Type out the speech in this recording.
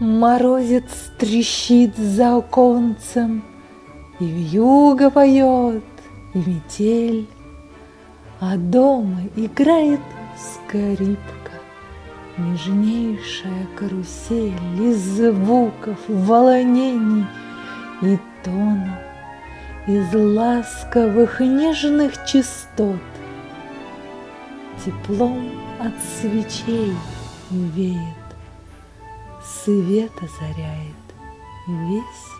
Морозец трещит за оконцем, и вьюга поет, и метель, а дома играет скрипка, нежнейшая карусель из звуков, волнений и тонов, из ласковых нежных частот, теплом от свечей веет, свет озаряет весь